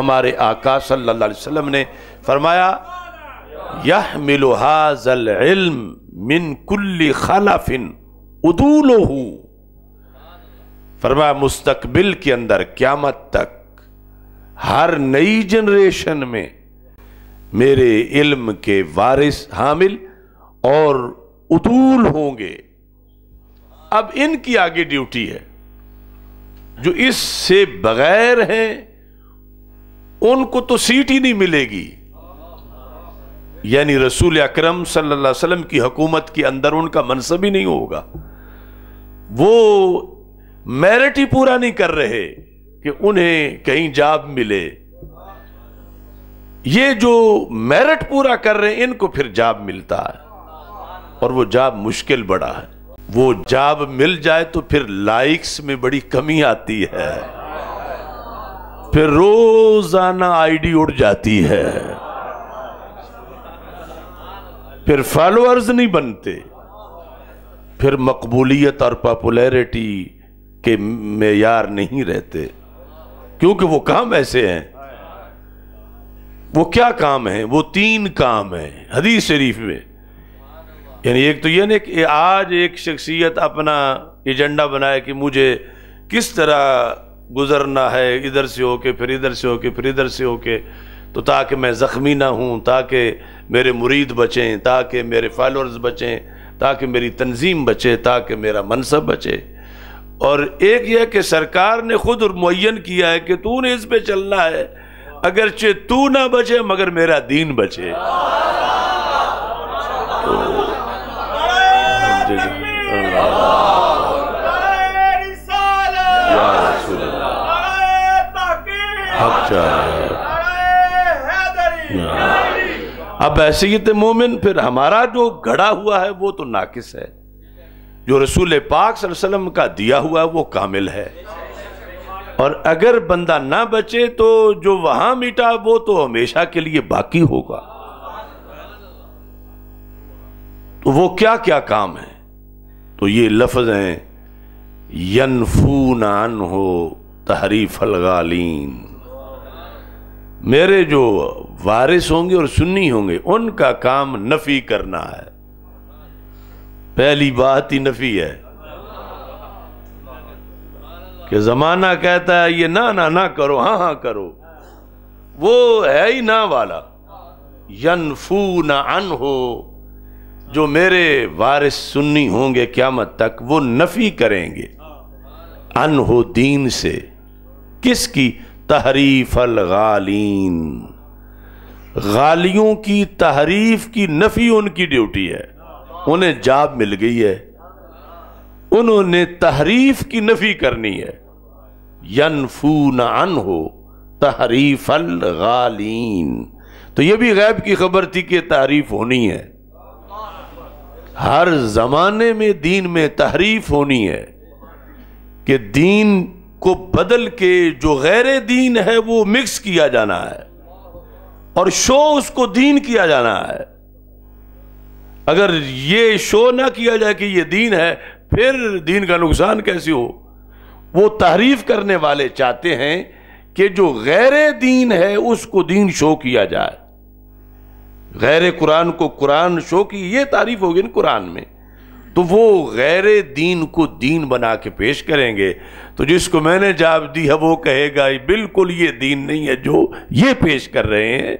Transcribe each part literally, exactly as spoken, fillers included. हमारे आका सल्लल्लाहु अलैहि वसल्लम ने फरमाया यहमिलु हाज़ल इल्म मिन कुल्ली खलफिन उदूलहू। फरमाया मुस्तकबिल के अंदर क़यामत तक हर नई जनरेशन में मेरे इल्म के वारिस हामिल और उदूल होंगे। अब इनकी आगे ड्यूटी है, जो इससे बगैर हैं उनको तो सीट ही नहीं मिलेगी। यानी रसूल अकरम सल्लल्लाहु अलैहि वसल्लम की हुकूमत के अंदर उनका मनसब ही नहीं होगा। वो मेरिट ही पूरा नहीं कर रहे कि उन्हें कहीं जॉब मिले। ये जो मेरिट पूरा कर रहे हैं इनको फिर जॉब मिलता है, और वो जॉब मुश्किल बड़ा है। वो जॉब मिल जाए तो फिर लाइक्स में बड़ी कमी आती है, फिर रोजाना आईडी उड़ जाती है, फिर फॉलोअर्स नहीं बनते, फिर मकबूलियत और पॉपुलैरिटी के मेयार नहीं रहते। क्योंकि वो काम ऐसे हैं, वो क्या काम है? वो तीन काम है हदीस शरीफ में। यानी एक तो ये नहीं कि आज एक शख्सियत अपना एजेंडा बनाए कि मुझे किस तरह गुजरना है, इधर से होके फिर इधर से होके फिर इधर से होके, तो ताकि मैं ज़ख्मी ना हूँ, ताकि मेरे मुरीद बचें, ताकि मेरे फॉलोअर्स बचें, ताकि मेरी तंजीम बचे, ताकि मेरा मनसब बचे। और एक यह कि सरकार ने खुद मुअय्यन किया है कि तूने इस पे चलना है, अगरचे तू ना बचे मगर मेरा दीन बचे। तो अब हैसियत मोमिन, फिर हमारा जो गड़ा हुआ है वो तो नाकिस है, जो रसूल पाक सल्लल्लाहु अलैहि वसल्लम का दिया हुआ है वो कामिल है। और अगर बंदा ना बचे तो जो वहां मिटा वो तो हमेशा के लिए बाकी होगा। तो वो क्या क्या काम है? तो ये लफ्ज हैं यनफूना अन्हो तहरीफल गालीन। मेरे जो वारिस होंगे और सुन्नी होंगे उनका काम नफी करना है। पहली बात ही नफी है कि जमाना कहता है ये ना ना ना करो, हाँ हाँ करो, वो है ही ना वाला। यनफूना अन्हो, जो मेरे वारिस सुन्नी होंगे क़यामत तक वो नफी करेंगे अन्हो, दीन से, किसकी? तहरीफल गालीन, गालियों की तहरीफ की नफी उनकी ड्यूटी है। उन्हें जाब मिल गई है, उन्होंने तहरीफ की नफी करनी है। यनफूना अन्हो तहरीफल गालीन। तो यह भी गैब की खबर थी कि तहरीफ होनी है, हर जमाने में दीन में तहरीफ होनी है कि दीन को बदल के जो गैर दीन है वो मिक्स किया जाना है और शो उसको दीन किया जाना है। अगर ये शो ना किया जाए कि ये दीन है फिर दीन का नुकसान कैसे हो। वो तहरीफ करने वाले चाहते हैं कि जो गैर दीन है उसको दीन शो किया जाए, गैर कुरान को कुरान शो की। ये तारीफ होगी ना कुरान में, तो वो गैर दीन को दीन बना के पेश करेंगे। तो जिसको मैंने जाब दी है वो कहेगा बिल्कुल ये दीन नहीं है जो ये पेश कर रहे हैं,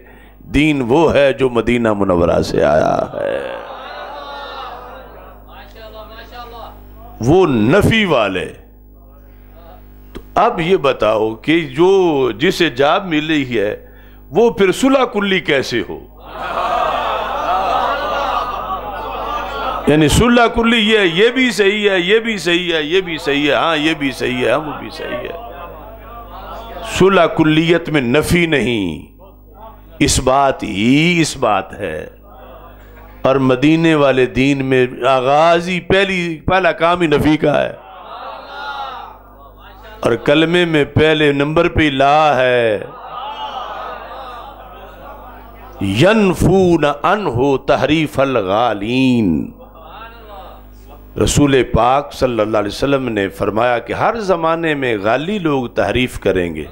दीन वो है जो मदीना मुनव्वरा से आया है। वो नफी वाले। तो अब ये बताओ कि जो जिसे जाब मिली है वो फिर सुलह कुल्ली कैसे हो? यानी सुलह कुल्ली ये ये भी सही है, ये भी सही है, ये भी सही है, हाँ ये भी सही है, हम भी सही है। सुलह कुल्लियत में नफी नहीं, इस बात ही इस बात है। और मदीने वाले दीन में आगाज ही पहली पहला काम ही नफी का है। और कलमे में पहले नंबर पे ला है। यनफून अन्हो तहरीफल गालीन। रसूल पाक सल्लल्लाहु अलैहि वसल्लम ने फरमाया कि हर जमाने में गाली लोग तहरीफ करेंगे,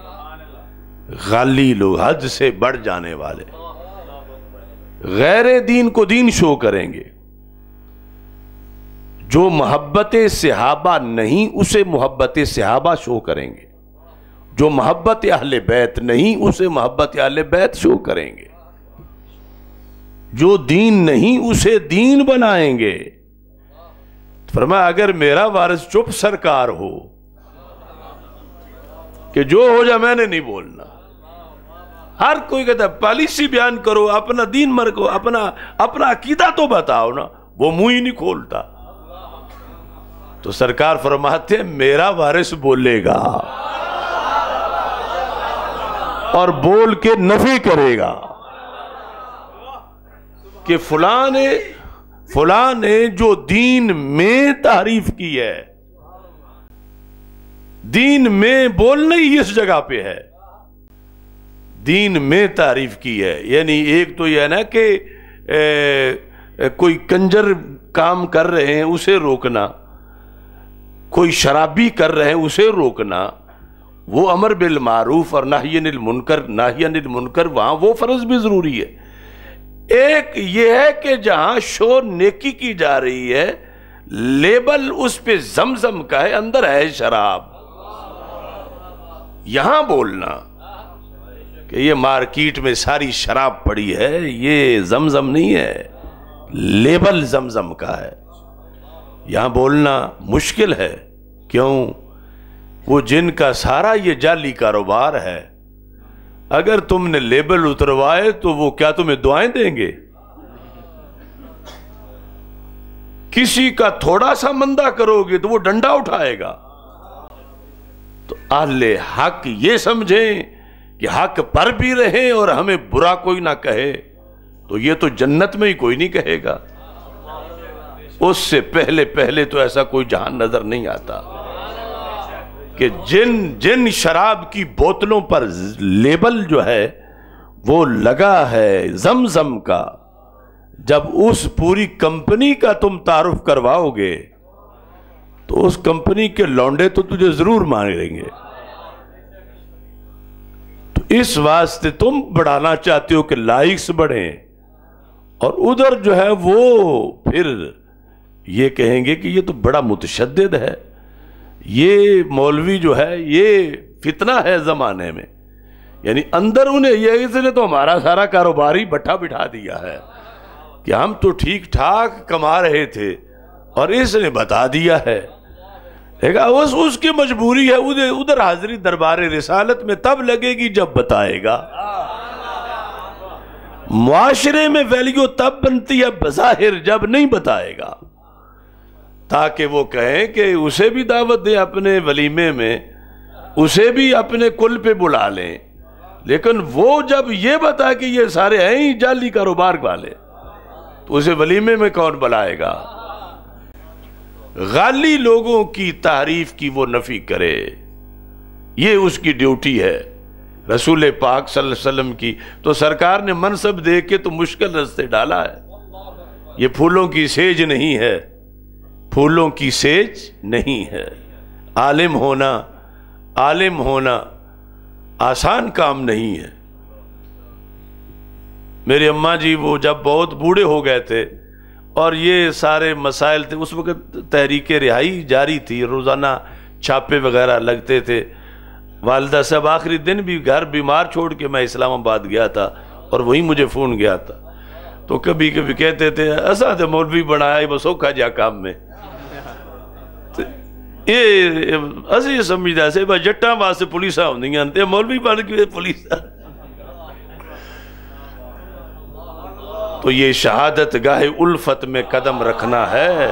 गाली लोग, हद से बढ़ जाने वाले, गैर दीन को दीन शो करेंगे। जो मोहब्बत सहाबा नहीं उसे मोहब्बत सहाबा शो करेंगे, जो मोहब्बत अहले बैत नहीं उसे मोहब्बत अहले बैत शो करेंगे, जो दीन नहीं उसे दीन बनाएंगे। फरमाया अगर मेरा वारिस चुप सरकार हो कि जो हो जा मैंने नहीं बोलना, हर कोई कहता पॉलिसी बयान करो, अपना दीन मर को अपना अपना अकीदा तो बताओ ना, वो मुंह ही नहीं खोलता। तो सरकार फरमाते मेरा वारिस बोलेगा और बोल के नफी करेगा कि फलां ने फलां ने जो दीन में तारीफ की है, दीन में बोलना ही इस जगह पे है, दीन में तारीफ की है। यानी एक तो यह ना कि कोई कंजर काम कर रहे हैं उसे रोकना, कोई शराबी कर रहे हैं उसे रोकना, वो अमर बिल मारूफ और नाही अनिल मुनकर, नाही अनिल मुनकर वहाँ वो फर्ज भी ज़रूरी है। एक ये है कि जहाँ शोर नेकी की जा रही है, लेबल उस पे जमजम का है, अंदर है शराब, यहाँ बोलना कि ये मार्केट में सारी शराब पड़ी है, ये जमजम नहीं है, लेबल जमजम का है, यहाँ बोलना मुश्किल है। क्यों? वो जिनका सारा ये जाली कारोबार है, अगर तुमने लेबल उतरवाए तो वो क्या तुम्हें दुआएं देंगे? किसी का थोड़ा सा मंदा करोगे तो वो डंडा उठाएगा। तो अहले हक ये समझें कि हक पर भी रहें और हमें बुरा कोई ना कहे, तो ये तो जन्नत में ही कोई नहीं कहेगा, उससे पहले पहले तो ऐसा कोई जहान नजर नहीं आता कि जिन जिन शराब की बोतलों पर लेबल जो है वो लगा है जमजम का, जब उस पूरी कंपनी का तुम तारुफ करवाओगे तो उस कंपनी के लौंडे तो तुझे जरूर मारेंगे। तो इस वास्ते तुम बढ़ाना चाहते हो कि लाइक्स बढ़े, और उधर जो है वो फिर ये कहेंगे कि ये तो बड़ा मुतशद्दिद है, ये मौलवी जो है ये फितना है ज़माने में। यानी अंदर उन्हें ये, इसने तो हमारा सारा कारोबार ही भट्ठा बिठा दिया है कि हम तो ठीक ठाक कमा रहे थे और इसने बता दिया है। देखा उस उसकी मजबूरी है, उधर उधर हाजिरी दरबारे रिसालत में तब लगेगी जब बताएगा। मुआशरे में वैल्यू तब बनती है बज़ाहिर जब नहीं बताएगा, ताकि वो कहें कि उसे भी दावत दें अपने वलीमे में, उसे भी अपने कुल पे बुला लें। लेकिन वो जब ये बता कि ये सारे हैं ही जाली कारोबार वाले, तो उसे वलीमे में कौन बुलाएगा? गाली लोगों की तारीफ की वो नफी करे, ये उसकी ड्यूटी है रसूल पाक सल्लल्लाहु अलैहि वसल्लम की। तो सरकार ने मनसब दे के तो मुश्किल रास्ते डाला है। ये फूलों की सेज नहीं है, फूलों की सेज नहीं है। आलिम होना, आलिम होना आसान काम नहीं है। मेरी अम्मा जी वो जब बहुत बूढ़े हो गए थे और ये सारे मसाइल थे, उस वक़्त तहरीक रिहाई जारी थी, रोज़ाना छापे वगैरह लगते थे। वालदा साहब आखिरी दिन भी घर बीमार छोड़ के मैं इस्लामाबाद गया था और वहीं मुझे फ़ोन गया था, तो कभी कभी कहते थे ऐसा थे मौलवी बनाया बस औखा जा काम में, ये असं समझदा से बस जट्टा वास्ते पुलिस आउंदियां ते मौलवी बन के पुलिस। तो ये शहादत गाहे उल्फत में कदम रखना है।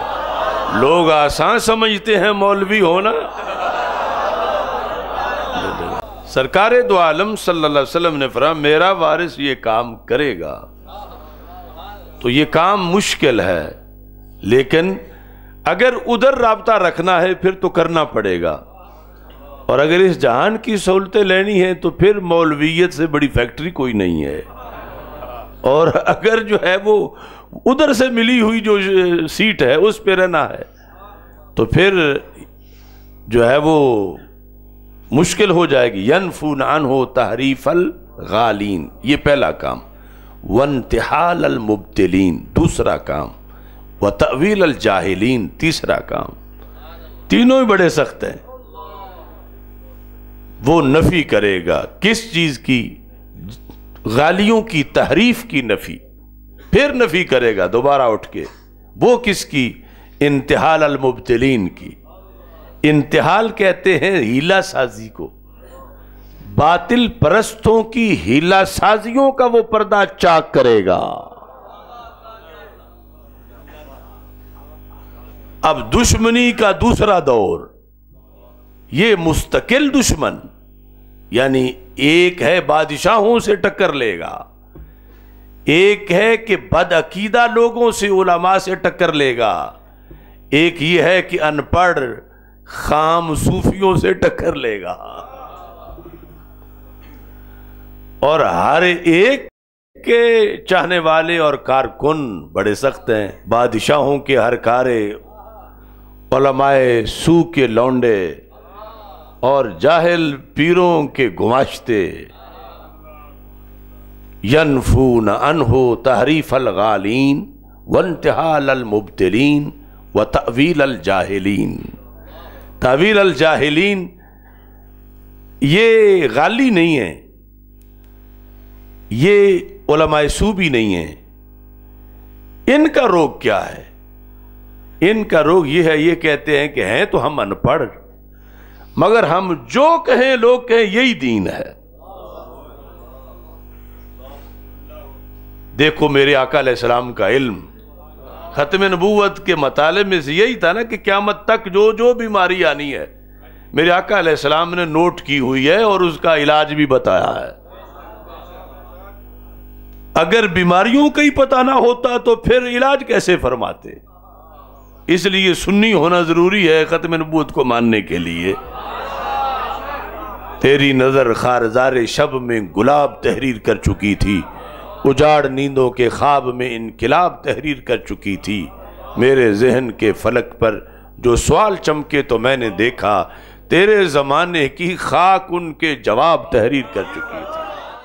लोग आसान समझते हैं मौलवी होना। सरकारे दो आलम सल्लल्लाहु अलैहि वसल्लम ने फरमाया मेरा वारिस ये काम करेगा। तो ये काम मुश्किल है, लेकिन अगर उधर राबता रखना है फिर तो करना पड़ेगा, और अगर इस जहान की सहूलतें लेनी है तो फिर मौलवीयत से बड़ी फैक्ट्री कोई नहीं है। और अगर जो है वो उधर से मिली हुई जो सीट है उस पर रहना है तो फिर जो है वो मुश्किल हो जाएगी। यनफून अनहु तहरीफल गालीन, ये पहला काम। वंतिहाल अल मुब्तिलीन दूसरा काम। व तवील अल जाहिलीन तीसरा काम। तीनों ही बड़े सख्त हैं। वो नफ़ी करेगा किस चीज़ की? गालियों की, तहरीफ की नफ़ी। फिर नफ़ी करेगा दोबारा उठ के, वो किसकी? इंतहाल अल मुब्तिलीन की। इंतहाल कहते हैं हीला साजी को, बातिल परस्तों की हीला साजियों का वो पर्दा चाक करेगा। अब दुश्मनी का दूसरा दौर, ये मुस्तकिल दुश्मन, यानी एक है बादशाहों से टक्कर लेगा, एक है कि बदअकीदा लोगों से, उलमा से टक्कर लेगा, एक ये है कि अनपढ़ खाम सूफियों से टक्कर लेगा। और हर एक के चाहने वाले और कारकुन बड़े सख्त हैं। बादशाहों के हर कारे, उलमाए सू के लौंडे और जाहिल पीरों के गुमाश्ते। यनफून अनहु तहरीफल गालीन वंतहाल अल मुब्तिलीन व तवील अल जाहिलीन। तवील अल जाहिलीन ये गाली नहीं है, ये उलमाए सू भी नहीं है। इनका रोग क्या है? इनका रोग ये है, ये कहते हैं कि हैं तो हम अनपढ़, मगर हम जो कहें लोग कहें यही दीन है। देखो मेरे आका अलैहिस्सलाम का इल्म, खत्मे नबूवत के मतालब में से यही था ना कि क़यामत तक जो जो बीमारी आनी है, मेरे आका अलैहिस्सलाम ने नोट की हुई है और उसका इलाज भी बताया है। अगर बीमारियों का ही पता ना होता तो फिर इलाज कैसे फरमाते? इसलिए सुन्नी होना जरूरी है खत्मे नबूवत को मानने के लिए। तेरी नज़र खारज़ारे शब में गुलाब तहरीर कर चुकी थी, उजाड़ नींदों के ख्वाब में इनकलाब तहरीर कर चुकी थी। मेरे जहन के फलक पर जो सवाल चमके तो मैंने देखा, तेरे ज़माने की खाक उनके जवाब तहरीर कर चुकी थी।